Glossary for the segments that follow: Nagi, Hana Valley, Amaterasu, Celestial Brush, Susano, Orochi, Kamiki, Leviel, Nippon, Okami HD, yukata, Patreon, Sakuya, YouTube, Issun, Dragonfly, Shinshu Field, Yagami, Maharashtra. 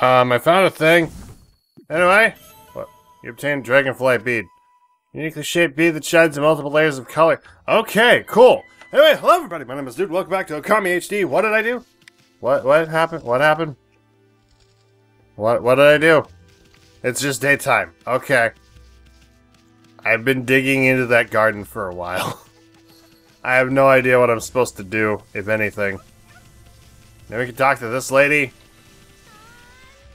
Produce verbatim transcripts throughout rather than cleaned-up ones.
Um, I found a thing. Anyway, what? You obtained Dragonfly bead. Uniquely shaped bead that shines in multiple layers of color. Okay, cool. Anyway, hello everybody, my name is Dude, welcome back to Okami H D. What did I do? What, what happened? What happened? What, what did I do? It's just daytime. Okay. I've been digging into that garden for a while. I have no idea what I'm supposed to do, if anything. Now we can talk to this lady.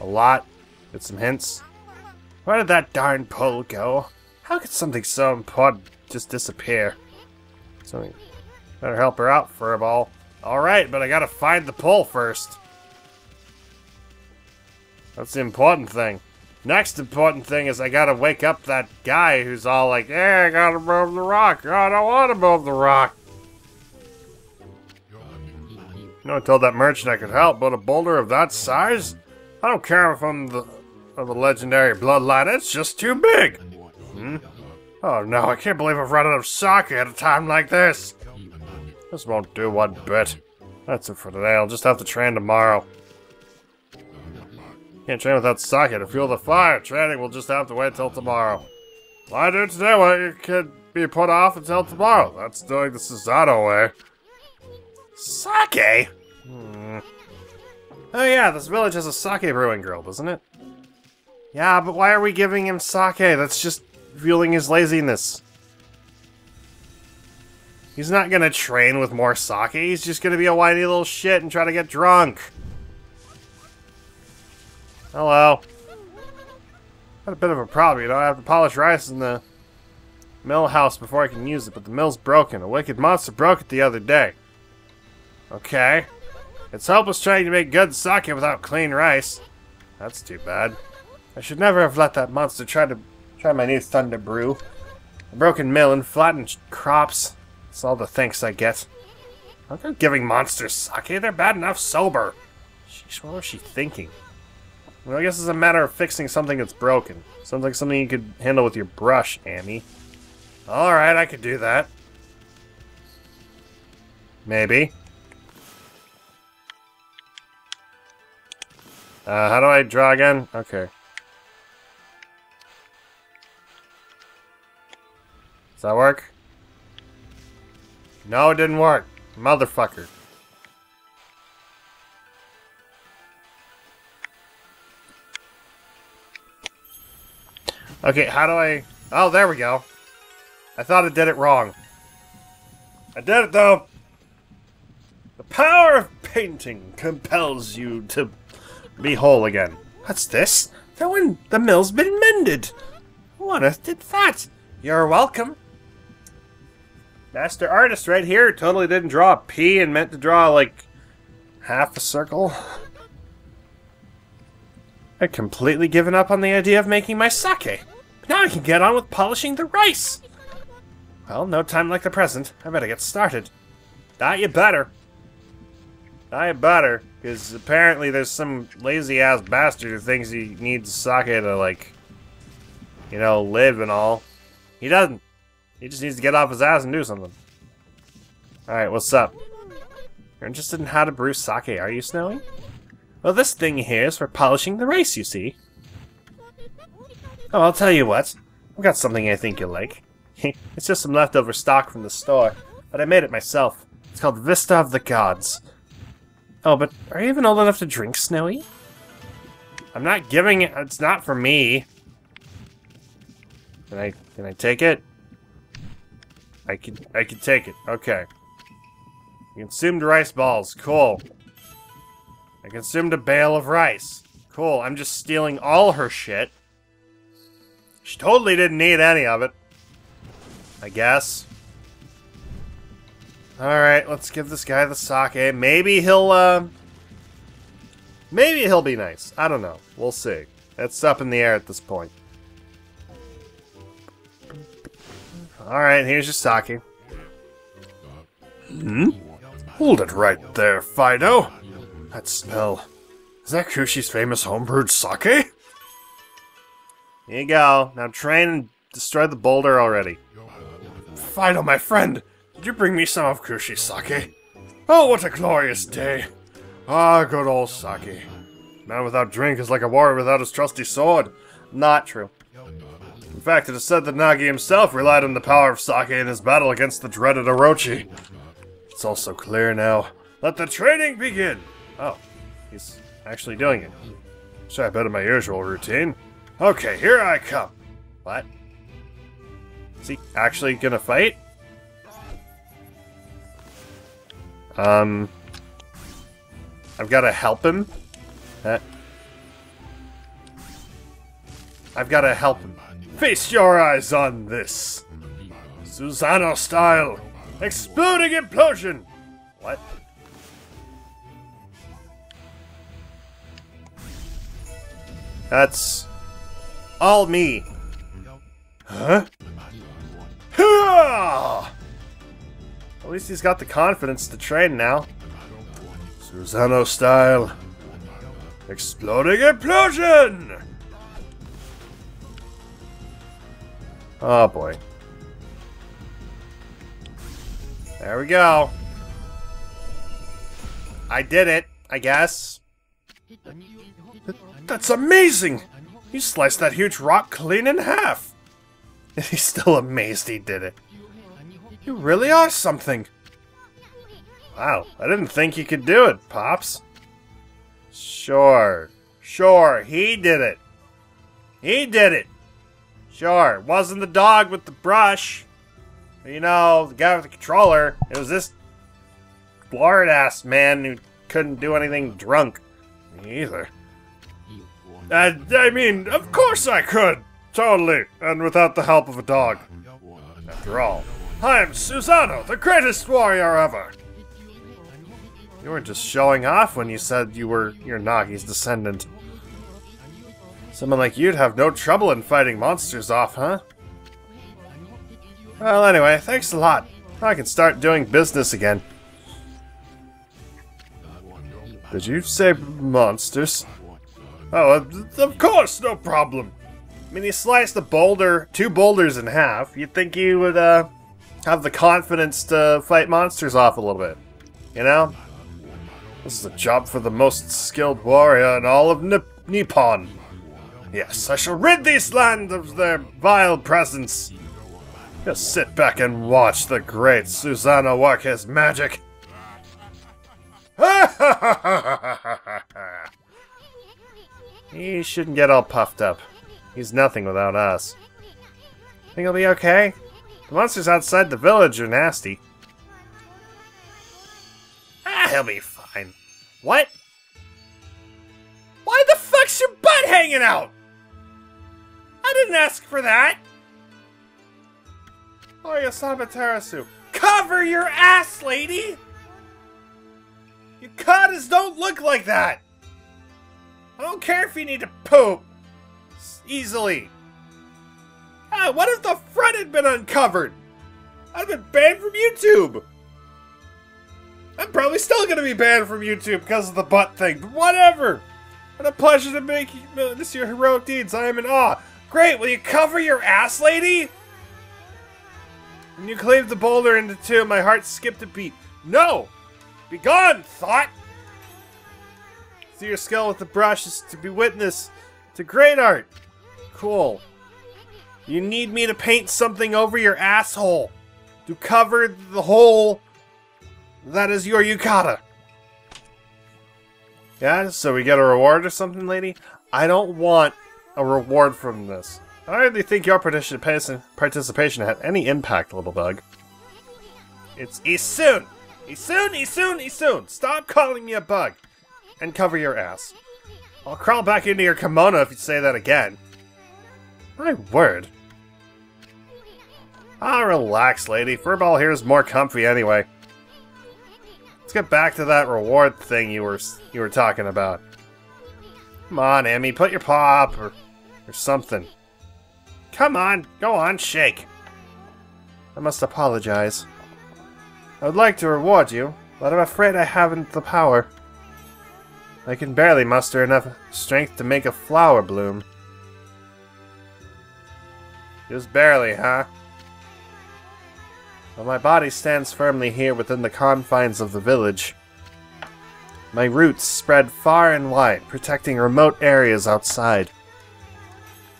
A lot. Get some hints. Where did that darn pole go? How could something so important just disappear? Something. Better help her out, furball. Alright, but I gotta find the pole first. That's the important thing. Next important thing is I gotta wake up that guy who's all like, hey, I gotta move the rock. I don't wanna move the rock. You know, I told that merchant I could help, but a boulder of that size? I don't care if I'm the, of the legendary bloodline, it's just too big. Hmm? Oh no, I can't believe I've run out of sake at a time like this. This won't do one bit. That's it for today, I'll just have to train tomorrow. Can't train without sake to fuel the fire. Training will just have to wait till tomorrow. Why do it today? Why well, it could be put off until tomorrow? That's doing the Susano way. Sake? Hmm. Oh yeah, this village has a sake brewing girl, doesn't it? Yeah, but why are we giving him sake? That's just fueling his laziness. He's not gonna train with more sake. He's just gonna be a whiny little shit and try to get drunk. Hello. Got a bit of a problem, you know. I have to polish rice in the mill house before I can use it, but the mill's broken. A wicked monster broke it the other day. Okay. It's hopeless trying to make good sake without clean rice. That's too bad. I should never have let that monster try to try my new thunder brew. A broken mill and flattened crops. That's all the thanks I get. I'm not giving monsters sake. They're bad enough sober. Sheesh, what was she thinking? Well, I guess it's a matter of fixing something that's broken. Sounds like something you could handle with your brush, Annie. Alright, I could do that. Maybe. Uh, how do I draw again? Okay. Does that work? No, it didn't work. Motherfucker. Okay, how do I... Oh, there we go. I thought I did it wrong. I did it, though! The power of painting compels you to be whole again. What's this? The, wind, the mill's been mended! Who on earth did that? You're welcome. Master artist right here totally didn't draw a P and meant to draw, like, half a circle. I'd completely given up on the idea of making my sake. Now I can get on with polishing the rice! Well, no time like the present. I better get started. Not you better. Not you better, because apparently there's some lazy-ass bastard who thinks he needs sake to, like, you know, live and all. He doesn't. He just needs to get off his ass and do something. Alright, what's up? You're interested in how to brew sake, are you, Snowy? Well, this thing here is for polishing the rice, you see. Oh, I'll tell you what. I've got something I think you'll like. It's just some leftover stock from the store, but I made it myself. It's called Vista of the Gods. Oh, but are you even old enough to drink, Snowy? I'm not giving it. It's not for me. Can I? Can I take it? I can. I can take it. Okay. You consumed rice balls. Cool. I consumed a bale of rice. Cool, I'm just stealing all her shit. She totally didn't need any of it. I guess. Alright, let's give this guy the sake. Maybe he'll, uh... Maybe he'll be nice. I don't know. We'll see. That's up in the air at this point. Alright, here's your sake. Hmm? Hold it right there, Fido. That smell. Is that Kushi's famous homebrewed sake? Here you go. Now train and destroy the boulder already. Fido, my friend! Did you bring me some of Kushi's sake? Oh, what a glorious day! Ah, good old sake. Man without drink is like a warrior without his trusty sword. Not true. In fact, it is said that Nagi himself relied on the power of sake in his battle against the dreaded Orochi. It's all so clear now. Let the training begin! Oh, he's actually doing it. Should I better my usual routine? Okay, here I come. What? Is he actually gonna fight? Um... I've gotta help him? Uh, I've gotta help him. Feast your eyes on this! Susano style! Exploding implosion! What? That's... all me. Huh? At least he's got the confidence to train now. Susano style. Exploding implosion! Oh boy. There we go. I did it, I guess. That's amazing! You sliced that huge rock clean in half! And he's still amazed he did it. You really are something! Wow, I didn't think you could do it, Pops. Sure. Sure, he did it. He did it! Sure, it wasn't the dog with the brush. You know, the guy with the controller. It was this blurred-ass man who couldn't do anything drunk. Me either. Uh, I mean, of course I could! Totally, and without the help of a dog. After all, I am Susano, the greatest warrior ever! You were just showing off when you said you were your Nagi's descendant. Someone like you'd have no trouble in fighting monsters off, huh? Well, anyway, thanks a lot. I can start doing business again. Did you say monsters? Oh, of course, no problem. I mean, you sliced the boulder, two boulders in half. You'd think you would uh, have the confidence to fight monsters off a little bit, you know? This is a job for the most skilled warrior in all of Nip Nippon. Yes, I shall rid this land of their vile presence. Just sit back and watch the great Susano work his magic. Ha ha ha ha ha ha ha! He shouldn't get all puffed up. He's nothing without us. Think he'll be okay? The monsters outside the village are nasty. Ah, he'll be fine. What? Why the fuck's your butt hanging out? I didn't ask for that! Oh, yes, Amaterasu. Cover your ass, lady! Your katas don't look like that! I don't care if you need to poop! Easily! Ah, what if the front had been uncovered? I'd have been banned from YouTube! I'm probably still gonna be banned from YouTube because of the butt thing, but whatever! What a pleasure to make you uh, this your heroic deeds, I am in awe! Great, will you cover your ass, lady? When you cleaved the boulder into two, my heart skipped a beat. No! Begone, thought! Your skill with the brush is to be witness to great art. Cool. You need me to paint something over your asshole to cover the hole that is your yukata. Yeah, so we get a reward or something, lady? I don't want a reward from this. I hardly think your particip participation had any impact, little bug. It's Issun! Issun, Issun, Issun! Stop calling me a bug! And cover your ass. I'll crawl back into your kimono if you say that again. My word. Ah, relax, lady. Furball here is more comfy anyway. Let's get back to that reward thing you were you were talking about. Come on, Emmy, put your paw up or, or something. Come on, go on, shake. I must apologize. I would like to reward you, but I'm afraid I haven't the power. I can barely muster enough strength to make a flower bloom. Just barely, huh? Well, my body stands firmly here within the confines of the village. My roots spread far and wide, protecting remote areas outside.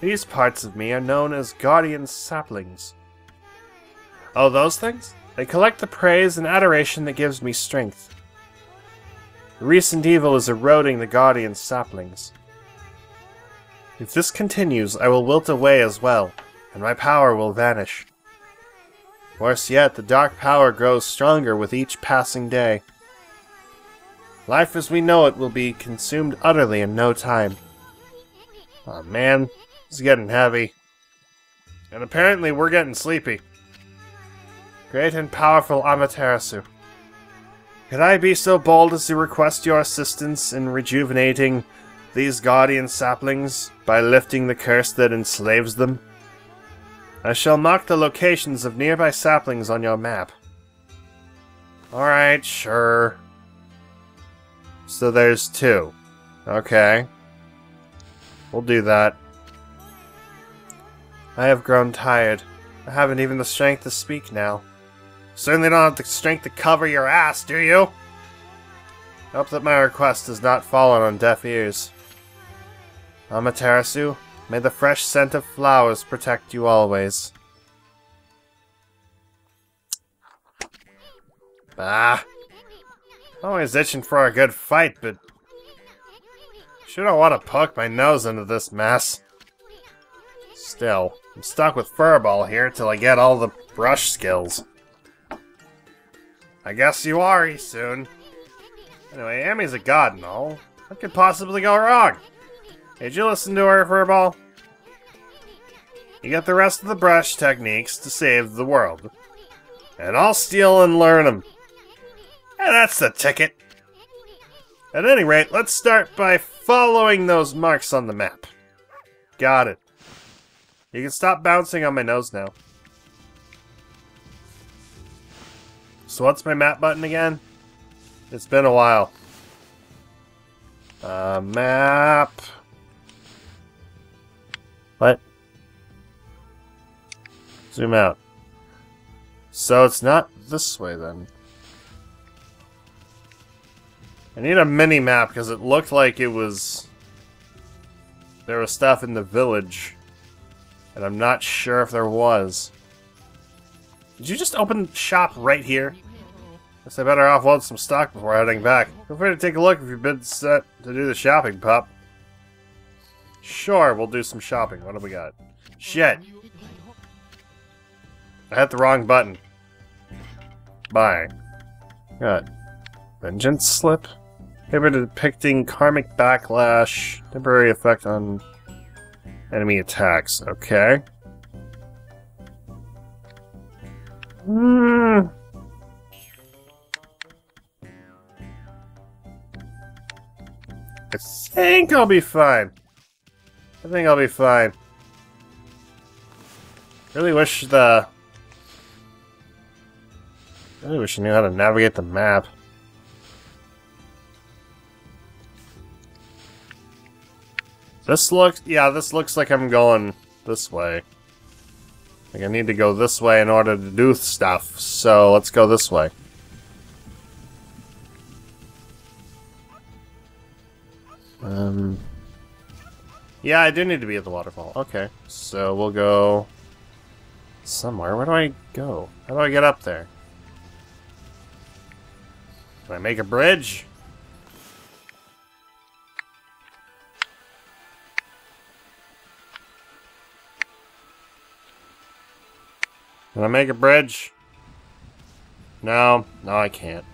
These parts of me are known as guardian saplings. Oh, those things? They collect the praise and adoration that gives me strength. Recent evil is eroding the guardian saplings. If this continues, I will wilt away as well, and my power will vanish. Worse yet, the dark power grows stronger with each passing day. Life as we know it will be consumed utterly in no time. Aw, man, it's getting heavy. And apparently we're getting sleepy. Great and powerful Amaterasu, could I be so bold as to request your assistance in rejuvenating these guardian saplings by lifting the curse that enslaves them? I shall mark the locations of nearby saplings on your map. Alright, sure. So there's two. Okay. We'll do that. I have grown tired. I haven't even the strength to speak now. Certainly don't have the strength to cover your ass, do you? Hope that my request has not fallen on deaf ears. Amaterasu, may the fresh scent of flowers protect you always. Bah. Always itching for a good fight, but... sure don't want to poke my nose into this mess. Still, I'm stuck with furball here till I get all the brush skills. I guess you are, Issun. Anyway, Amy's a god and all. What could possibly go wrong? Did you listen to her, furball? You get the rest of the brush techniques to save the world. And I'll steal and learn them. And that's the ticket. At any rate, let's start by following those marks on the map. Got it. You can stop bouncing on my nose now. So what's my map button again? It's been a while. Uh, map... What? Zoom out. So it's not this way, then. I need a mini-map, because it looked like it was... there was stuff in the village. And I'm not sure if there was. Did you just open shop right here? Guess I better offload some stock before heading back. Feel free to take a look if you've been set to do the shopping, pup. Sure, we'll do some shopping. What do we got? Shit! I hit the wrong button. Bye. Good. Vengeance slip? Paper depicting karmic backlash. Temporary effect on... enemy attacks, okay. Hmm. I think I'll be fine. I think I'll be fine. Really wish the... really wish I knew how to navigate the map. This looks, yeah, this looks like I'm going this way. Like I need to go this way in order to do stuff, so let's go this way. Um, yeah, I do need to be at the waterfall. Okay, so we'll go somewhere. Where do I go? How do I get up there? Can I make a bridge? Can I make a bridge? No. No, I can't.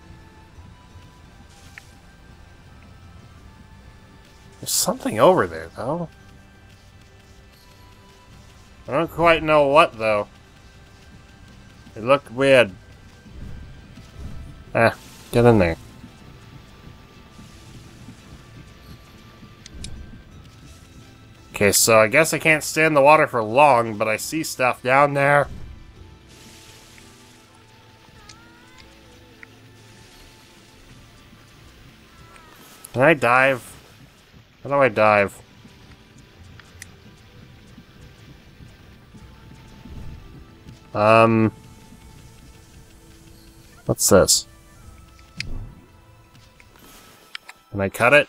There's something over there, though. I don't quite know what, though. It looked weird. Ah, get in there. Okay, so I guess I can't stay in the water for long, but I see stuff down there. Can I dive? How do I dive? Um... What's this? Can I cut it?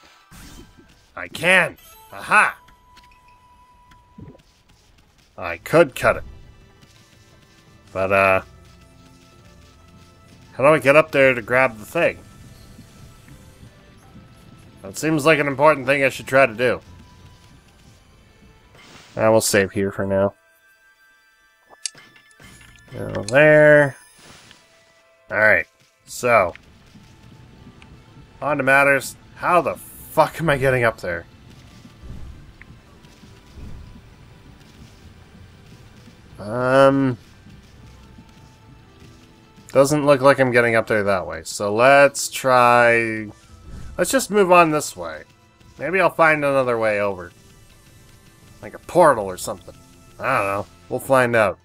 I can! Aha! I could cut it. But, uh... how do I get up there to grab the thing? That seems like an important thing I should try to do. I will save here for now. Go there. Alright, so. On to matters. How the fuck am I getting up there? Um... Doesn't look like I'm getting up there that way, so let's try... Let's just move on this way. Maybe I'll find another way over. Like a portal or something. I don't know. We'll find out.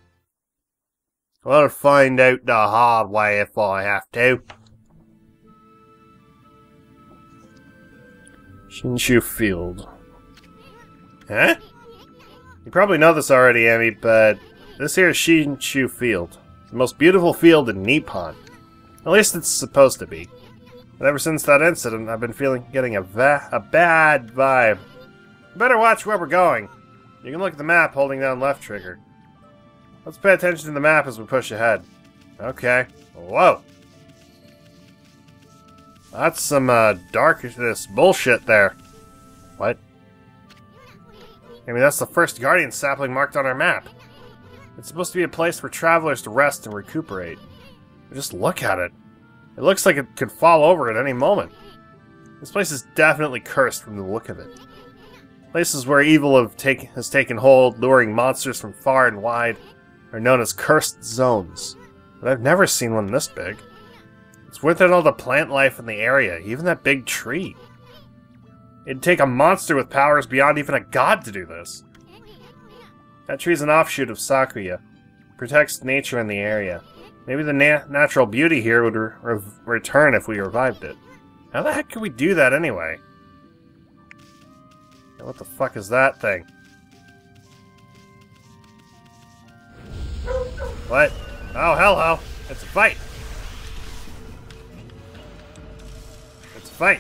We'll find out the hard way if I have to. Shinshu Field. Huh? You probably know this already, Amy, but this here is Shinshu Field. It's the most beautiful field in Nippon. At least it's supposed to be. But ever since that incident, I've been feeling getting a, va a bad vibe. You better watch where we're going. You can look at the map holding down left trigger. Let's pay attention to the map as we push ahead. Okay. Whoa. That's some uh, darkness bullshit there. What? I mean, that's the first guardian sapling marked on our map. It's supposed to be a place for travelers to rest and recuperate. Just look at it. It looks like it could fall over at any moment. This place is definitely cursed from the look of it. Places where evil have take, has taken hold, luring monsters from far and wide, are known as cursed zones. But I've never seen one this big. It's worth it all the plant life in the area, even that big tree. It'd take a monster with powers beyond even a god to do this. That tree's an offshoot of Sakuya. It protects nature in the area. Maybe the na natural beauty here would re re return if we revived it. How the heck could we do that anyway? What the fuck is that thing? What? Oh, hello! It's a fight! It's a fight!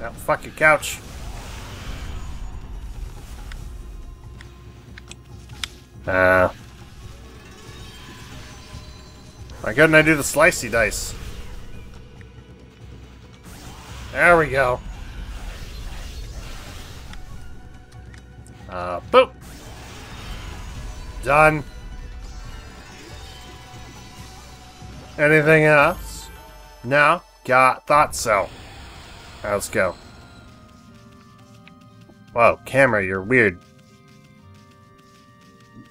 Oh, fuck your couch. Uh... Why couldn't I do the slicey dice? There we go. Uh, boop! Done. Anything else? No? Got, thought so. Right, let's go. Whoa, camera, you're weird.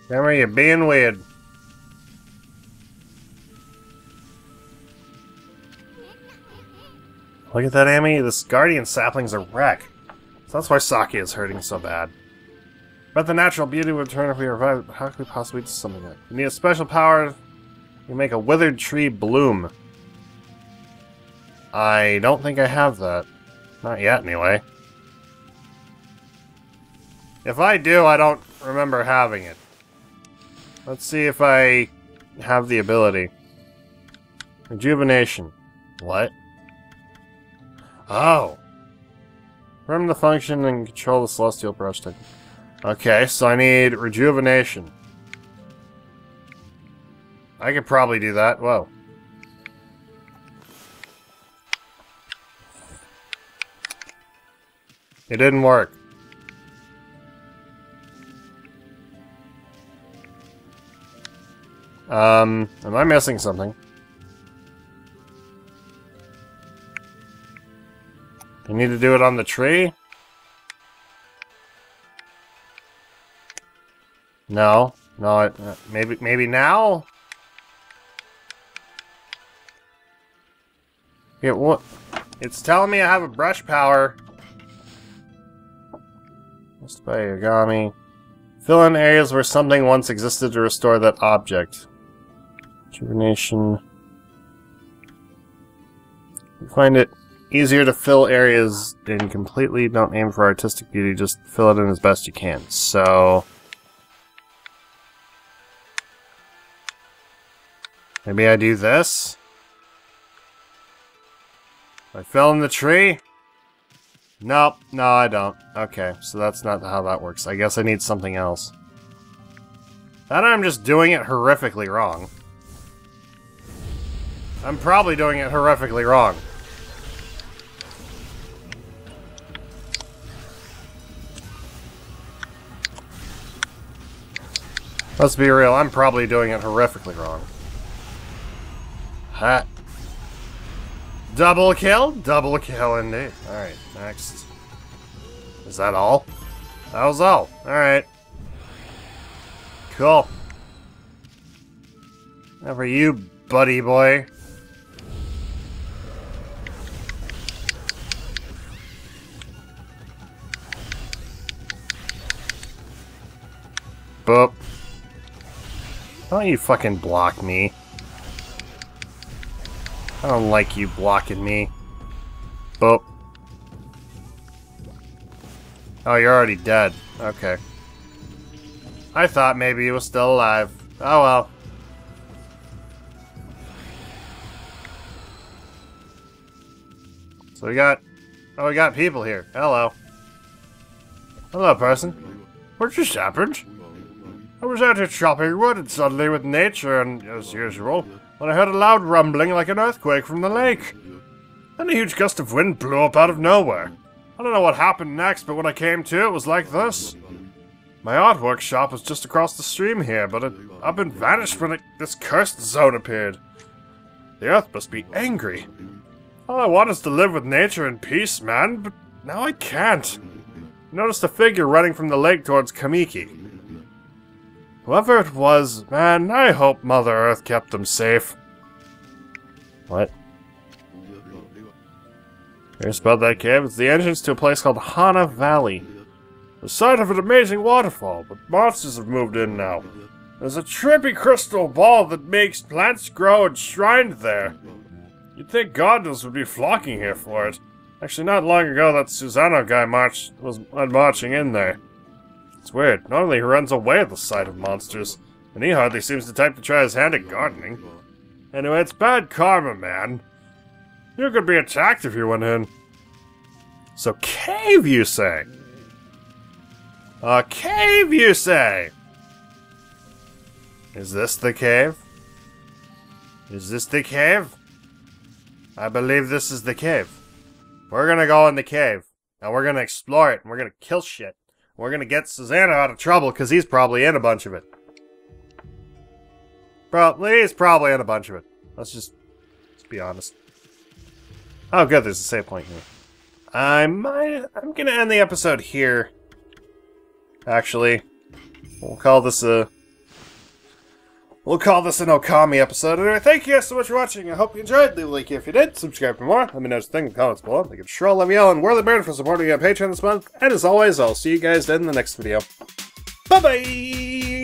Camera, you're being weird. Look at that, Amy. This guardian sapling's a wreck. So that's why Saki is hurting so bad. But the natural beauty would return if we revive it. How could we possibly do something like that? We need a special power. You make a withered tree bloom. I don't think I have that. Not yet, anyway. If I do, I don't remember having it. Let's see if I have the ability. Rejuvenation. What? Oh! Remember the function and control the Celestial Brush thing. Okay, so I need rejuvenation. I could probably do that. Whoa. It didn't work. Um, am I missing something? You need to do it on the tree? No. No, it, uh, maybe maybe now? It, what? It's telling me I have a brush power. Missed by Yagami. Fill in areas where something once existed to restore that object. Rejuvenation. You find it easier to fill areas in completely. Don't aim for artistic beauty, just fill it in as best you can. So... maybe I do this? I fell in the tree? Nope. No, I don't. Okay, so that's not how that works. I guess I need something else. Then I'm just doing it horrifically wrong. I'm probably doing it horrifically wrong. Let's be real, I'm probably doing it horrifically wrong. Ha! Double kill? Double kill indeed. Alright, next. Is that all? That was all. Alright. Cool. Now for you, buddy boy. Boop. Don't you fucking block me. I don't like you blocking me. Boop. Oh, you're already dead. Okay. I thought maybe you were still alive. Oh well. So we got... Oh, we got people here. Hello. Hello, person. What just happened? I was out here chopping wood and suddenly with nature and, as usual, when I heard a loud rumbling like an earthquake from the lake. Then a huge gust of wind blew up out of nowhere. I don't know what happened next, but when I came to, it was like this. My artwork shop was just across the stream here, but it up and vanished when it, this cursed zone appeared. The earth must be angry. All I want is to live with nature in peace, man, but now I can't. I noticed a figure running from the lake towards Kamiki. Whoever it was, man, I hope Mother Earth kept them safe. What? Here's about that cave. It's the entrance to a place called Hana Valley. The site of an amazing waterfall, but monsters have moved in now. There's a trippy crystal ball that makes plants grow enshrined there. You'd think God knows would be flocking here for it. Actually, not long ago, that Susano guy marched, was marching in there. It's weird. Normally he runs away at the sight of monsters, and he hardly seems the type to try his hand at gardening. Anyway, it's bad karma, man. You could be attacked if you went in. So cave, you say? A cave, you say? Is this the cave? Is this the cave? I believe this is the cave. We're gonna go in the cave, and we're gonna explore it, and we're gonna kill shit. We're gonna get Susano out of trouble, because he's probably in a bunch of it. Probably, he's probably in a bunch of it. Let's just, let's be honest. Oh good, there's a save point here. I might, I'm gonna end the episode here. Actually, we'll call this a, we'll call this an Okami episode. Anyway, thank you guys so much for watching. I hope you enjoyed. Leave a like if you did. Subscribe for more. Let me know what you think in the comments below. Thank you to Cheryl, Leviel, and Whirly Bird for supporting me on Patreon this month. And as always, I'll see you guys in the next video. Bye-bye!